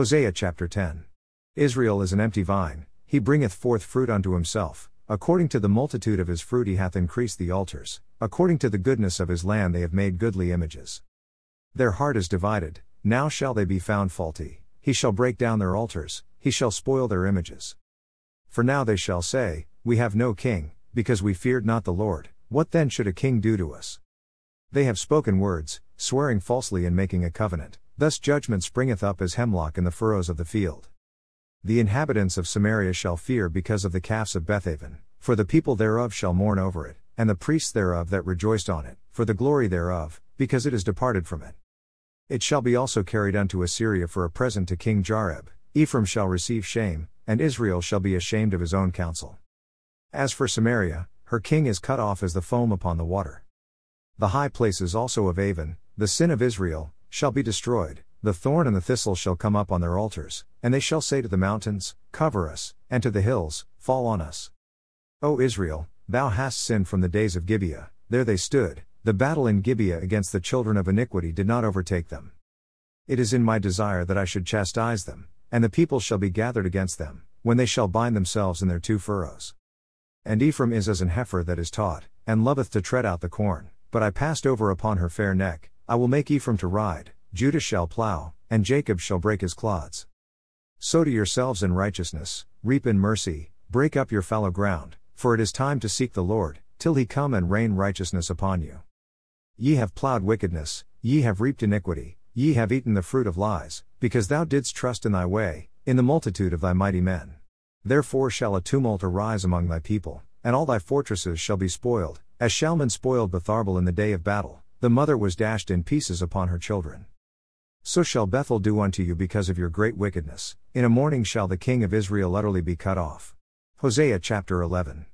Hosea chapter 10. Israel is an empty vine, he bringeth forth fruit unto himself, according to the multitude of his fruit he hath increased the altars, according to the goodness of his land they have made goodly images. Their heart is divided, now shall they be found faulty, he shall break down their altars, he shall spoil their images. For now they shall say, we have no king, because we feared not the Lord, what then should a king do to us? They have spoken words, swearing falsely and making a covenant, thus judgment springeth up as hemlock in the furrows of the field. The inhabitants of Samaria shall fear because of the calves of Beth-aven, for the people thereof shall mourn over it, and the priests thereof that rejoiced on it, for the glory thereof, because it is departed from it. It shall be also carried unto Assyria for a present to King Jareb, Ephraim shall receive shame, and Israel shall be ashamed of his own counsel. As for Samaria, her king is cut off as the foam upon the water. The high places also of Avon, the sin of Israel, shall be destroyed. The thorn and the thistle shall come up on their altars, and they shall say to the mountains, cover us, and to the hills, fall on us. O Israel, thou hast sinned from the days of Gibeah, there they stood, the battle in Gibeah against the children of iniquity did not overtake them. It is in my desire that I should chastise them, and the people shall be gathered against them, when they shall bind themselves in their two furrows. And Ephraim is as an heifer that is taught, and loveth to tread out the corn, but I passed over upon her fair neck, I will make Ephraim to ride, Judah shall plow, and Jacob shall break his clods. Sow to yourselves in righteousness, reap in mercy, break up your fallow ground, for it is time to seek the Lord, till he come and rain righteousness upon you. Ye have plowed wickedness, ye have reaped iniquity, ye have eaten the fruit of lies, because thou didst trust in thy way, in the multitude of thy mighty men. Therefore shall a tumult arise among thy people, and all thy fortresses shall be spoiled, as Shalman spoiled Betharbel in the day of battle, the mother was dashed in pieces upon her children. So shall Bethel do unto you because of your great wickedness, in a morning shall the king of Israel utterly be cut off. Hosea chapter 11.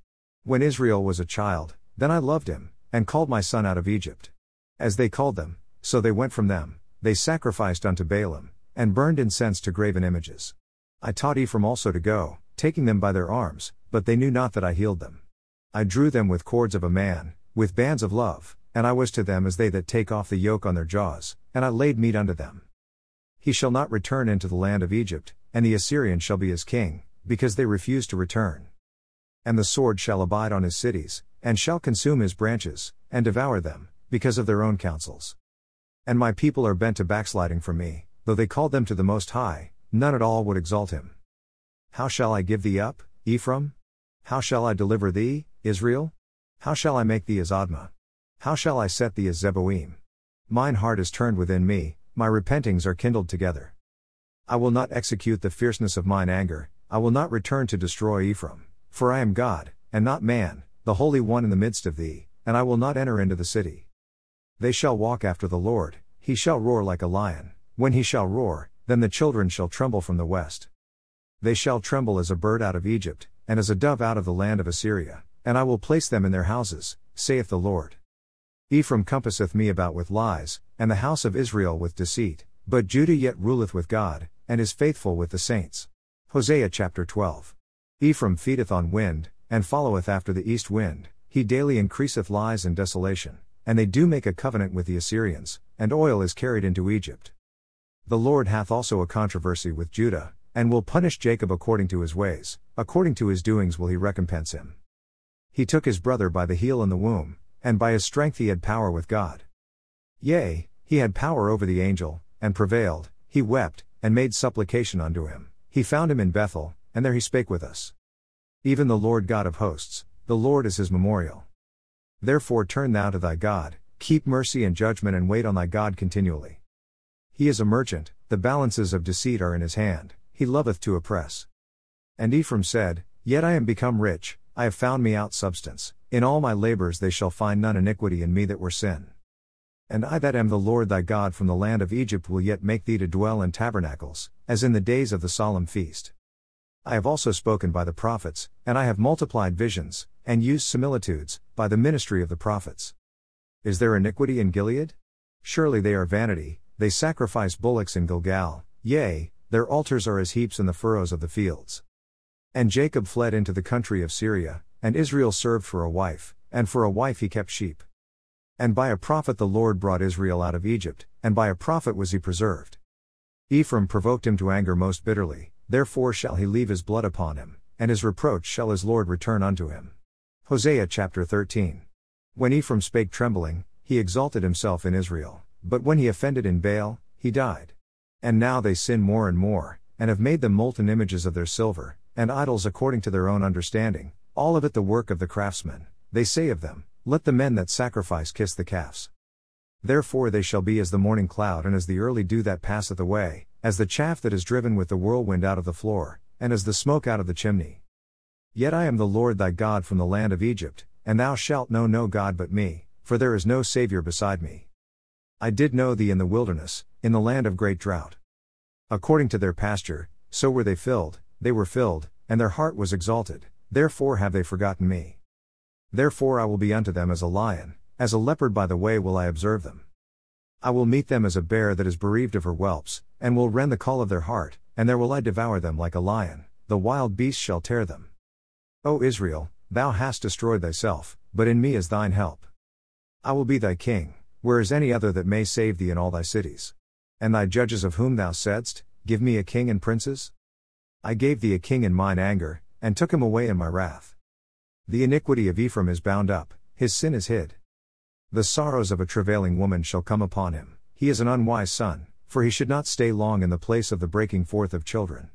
When Israel was a child, then I loved him, and called my son out of Egypt. As they called them, so they went from them, they sacrificed unto Balaam, and burned incense to graven images. I taught Ephraim also to go, taking them by their arms, but they knew not that I healed them. I drew them with cords of a man, with bands of love, and I was to them as they that take off the yoke on their jaws, and I laid meat unto them. He shall not return into the land of Egypt, and the Assyrian shall be his king, because they refuse to return. And the sword shall abide on his cities, and shall consume his branches, and devour them, because of their own counsels. And my people are bent to backsliding from me, though they called them to the Most High, none at all would exalt him. How shall I give thee up, Ephraim? How shall I deliver thee, Israel? How shall I make thee as Admah? How shall I set thee as Zeboim? Mine heart is turned within me, my repentings are kindled together. I will not execute the fierceness of mine anger, I will not return to destroy Ephraim, for I am God, and not man, the Holy One in the midst of thee, and I will not enter into the city. They shall walk after the Lord, he shall roar like a lion, when he shall roar, then the children shall tremble from the west. They shall tremble as a bird out of Egypt, and as a dove out of the land of Assyria, and I will place them in their houses, saith the Lord. Ephraim compasseth me about with lies, and the house of Israel with deceit, but Judah yet ruleth with God, and is faithful with the saints. Hosea chapter 12. Ephraim feedeth on wind, and followeth after the east wind, he daily increaseth lies and desolation, and they do make a covenant with the Assyrians, and oil is carried into Egypt. The Lord hath also a controversy with Judah, and will punish Jacob according to his ways, according to his doings will he recompense him. He took his brother by the heel in the womb, and by his strength he had power with God. Yea, he had power over the angel, and prevailed, he wept, and made supplication unto him, he found him in Bethel, and there he spake with us. Even the Lord God of hosts, the Lord is his memorial. Therefore turn thou to thy God, keep mercy and judgment and wait on thy God continually. He is a merchant, the balances of deceit are in his hand, he loveth to oppress. And Ephraim said, yet I am become rich, I have found me out substance, in all my labors they shall find none iniquity in me that were sin. And I that am the Lord thy God from the land of Egypt will yet make thee to dwell in tabernacles, as in the days of the solemn feast. I have also spoken by the prophets, and I have multiplied visions, and used similitudes, by the ministry of the prophets. Is there iniquity in Gilead? Surely they are vanity, they sacrifice bullocks in Gilgal, yea, their altars are as heaps in the furrows of the fields. And Jacob fled into the country of Syria, and Israel served for a wife, and for a wife he kept sheep. And by a prophet the Lord brought Israel out of Egypt, and by a prophet was he preserved. Ephraim provoked him to anger most bitterly, therefore shall he leave his blood upon him, and his reproach shall his Lord return unto him. Hosea chapter 13. When Ephraim spake trembling, he exalted himself in Israel, but when he offended in Baal, he died. And now they sin more and more, and have made them molten images of their silver, and idols according to their own understanding, all of it the work of the craftsmen. They say of them, Let the men that sacrifice kiss the calves. Therefore they shall be as the morning cloud and as the early dew that passeth away, as the chaff that is driven with the whirlwind out of the floor, and as the smoke out of the chimney. Yet I am the Lord thy God from the land of Egypt, and thou shalt know no God but me, for there is no Saviour beside me. I did know thee in the wilderness, in the land of great drought. According to their pasture, so were they were filled, and their heart was exalted, therefore have they forgotten me. Therefore I will be unto them as a lion, as a leopard by the way will I observe them. I will meet them as a bear that is bereaved of her whelps, and will rend the caul of their heart, and there will I devour them like a lion, the wild beast shall tear them. O Israel, thou hast destroyed thyself, but in me is thine help. I will be thy king, where is any other that may save thee in all thy cities? And thy judges of whom thou saidst, Give me a king and princes? I gave thee a king in mine anger, and took him away in my wrath. The iniquity of Ephraim is bound up, his sin is hid. The sorrows of a travailing woman shall come upon him, he is an unwise son, for he should not stay long in the place of the breaking forth of children.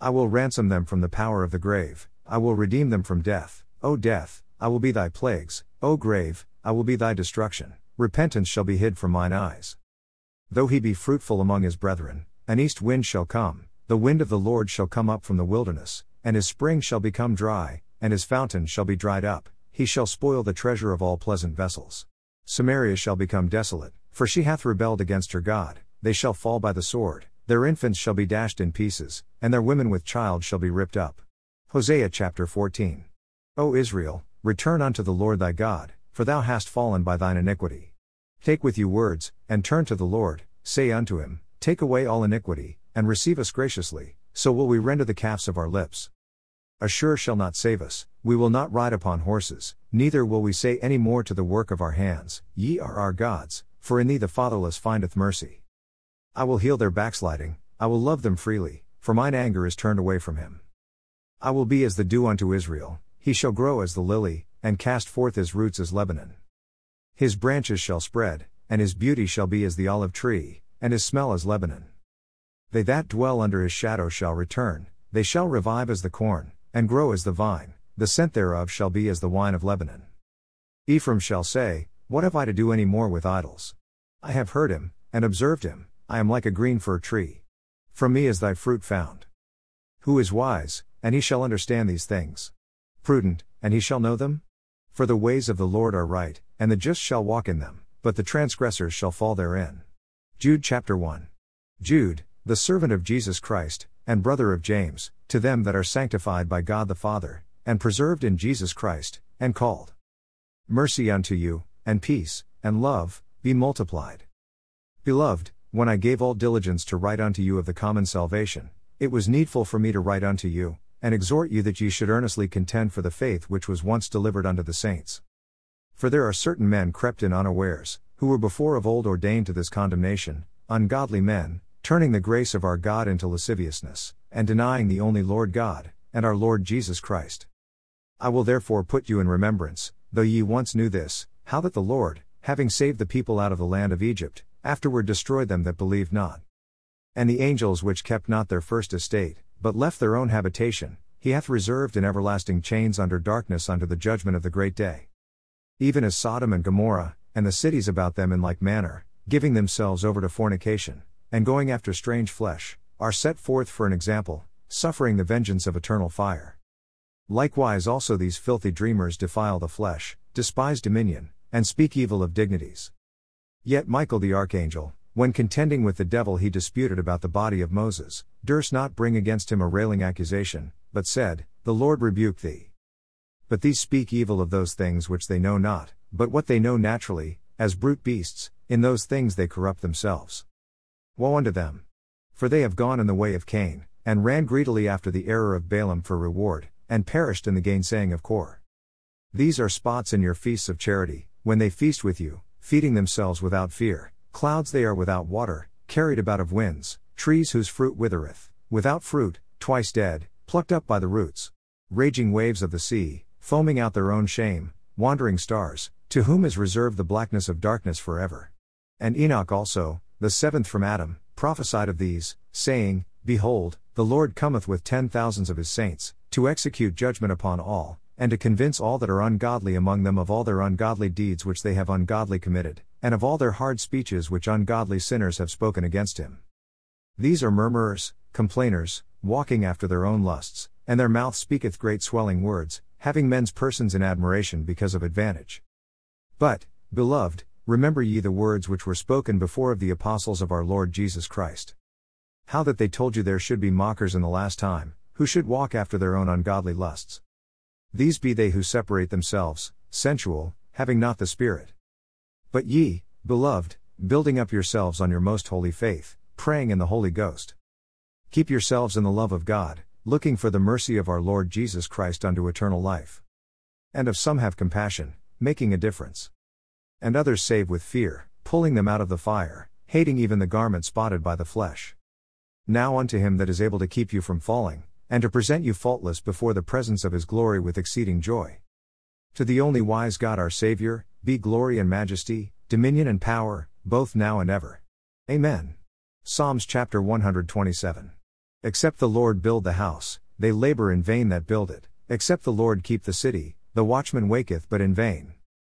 I will ransom them from the power of the grave, I will redeem them from death, O death, I will be thy plagues, O grave, I will be thy destruction, repentance shall be hid from mine eyes. Though he be fruitful among his brethren, an east wind shall come, the wind of the Lord shall come up from the wilderness, and his spring shall become dry, and his fountain shall be dried up, he shall spoil the treasure of all pleasant vessels. Samaria shall become desolate, for she hath rebelled against her God, they shall fall by the sword, their infants shall be dashed in pieces, and their women with child shall be ripped up. Hosea chapter 14. O Israel, return unto the Lord thy God, for thou hast fallen by thine iniquity. Take with you words, and turn to the Lord, say unto him, Take away all iniquity, and receive us graciously, so will we render the calves of our lips. Assur shall not save us, we will not ride upon horses, neither will we say any more to the work of our hands, Ye are our gods, for in thee the fatherless findeth mercy. I will heal their backsliding, I will love them freely, for mine anger is turned away from him. I will be as the dew unto Israel, he shall grow as the lily, and cast forth his roots as Lebanon. His branches shall spread, and his beauty shall be as the olive tree, and his smell as Lebanon. They that dwell under his shadow shall return, they shall revive as the corn, and grow as the vine, the scent thereof shall be as the wine of Lebanon. Ephraim shall say, What have I to do any more with idols? I have heard him, and observed him, I am like a green fir tree. From me is thy fruit found. Who is wise, and he shall understand these things? Prudent, and he shall know them? For the ways of the Lord are right, and the just shall walk in them, but the transgressors shall fall therein. Jude chapter 1. Jude, the servant of Jesus Christ, and brother of James, to them that are sanctified by God the Father, and preserved in Jesus Christ, and called. Mercy unto you, and peace, and love, be multiplied. Beloved, when I gave all diligence to write unto you of the common salvation, it was needful for me to write unto you, and exhort you that ye should earnestly contend for the faith which was once delivered unto the saints. For there are certain men crept in unawares, who were before of old ordained to this condemnation, ungodly men, turning the grace of our God into lasciviousness, and denying the only Lord God, and our Lord Jesus Christ. I will therefore put you in remembrance, though ye once knew this, how that the Lord, having saved the people out of the land of Egypt, afterward destroyed them that believed not. And the angels which kept not their first estate, but left their own habitation, he hath reserved in everlasting chains under darkness unto the judgment of the great day. Even as Sodom and Gomorrah, and the cities about them in like manner, giving themselves over to fornication, and going after strange flesh, are set forth for an example, suffering the vengeance of eternal fire. Likewise also these filthy dreamers defile the flesh, despise dominion, and speak evil of dignities. Yet Michael the archangel, when contending with the devil he disputed about the body of Moses, durst not bring against him a railing accusation, but said, The Lord rebuke thee. But these speak evil of those things which they know not, but what they know naturally, as brute beasts, in those things they corrupt themselves. Woe unto them! For they have gone in the way of Cain, and ran greedily after the error of Balaam for reward, and perished in the gainsaying of Kor. These are spots in your feasts of charity, when they feast with you, feeding themselves without fear, clouds they are without water, carried about of winds, trees whose fruit withereth, without fruit, twice dead, plucked up by the roots. Raging waves of the sea, foaming out their own shame, wandering stars, to whom is reserved the blackness of darkness forever. And Enoch also, the seventh from Adam, prophesied of these, saying, Behold, the Lord cometh with 10,000s of his saints, to execute judgment upon all, and to convince all that are ungodly among them of all their ungodly deeds which they have ungodly committed, and of all their hard speeches which ungodly sinners have spoken against him. These are murmurers, complainers, walking after their own lusts, and their mouth speaketh great swelling words, having men's persons in admiration because of advantage. But, beloved, remember ye the words which were spoken before of the apostles of our Lord Jesus Christ. How that they told you there should be mockers in the last time, who should walk after their own ungodly lusts. These be they who separate themselves, sensual, having not the Spirit. But ye, beloved, building up yourselves on your most holy faith, praying in the Holy Ghost. Keep yourselves in the love of God, looking for the mercy of our Lord Jesus Christ unto eternal life. And of some have compassion, making a difference. And others save with fear, pulling them out of the fire, hating even the garment spotted by the flesh. Now unto him that is able to keep you from falling, and to present you faultless before the presence of his glory with exceeding joy. To the only wise God our Saviour, be glory and majesty, dominion and power, both now and ever. Amen. Psalms chapter 127. Except the Lord build the house, they labour in vain that build it. Except the Lord keep the city, the watchman waketh but in vain.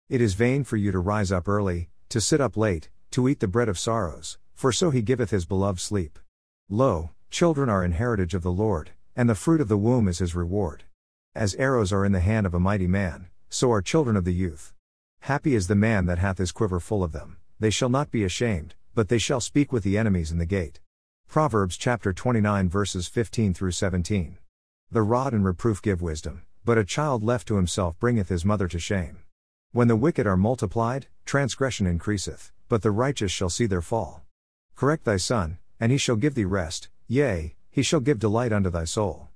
It is vain for you to rise up early, to sit up late, to eat the bread of sorrows, for so he giveth his beloved sleep. Lo, children are an heritage of the Lord, and the fruit of the womb is his reward. As arrows are in the hand of a mighty man, so are children of the youth. Happy is the man that hath his quiver full of them, they shall not be ashamed, but they shall speak with the enemies in the gate. Proverbs chapter 29 verses 15 through 17. The rod and reproof give wisdom, but a child left to himself bringeth his mother to shame. When the wicked are multiplied, transgression increaseth, but the righteous shall see their fall. Correct thy son, and he shall give thee rest, yea, he shall give delight unto thy soul.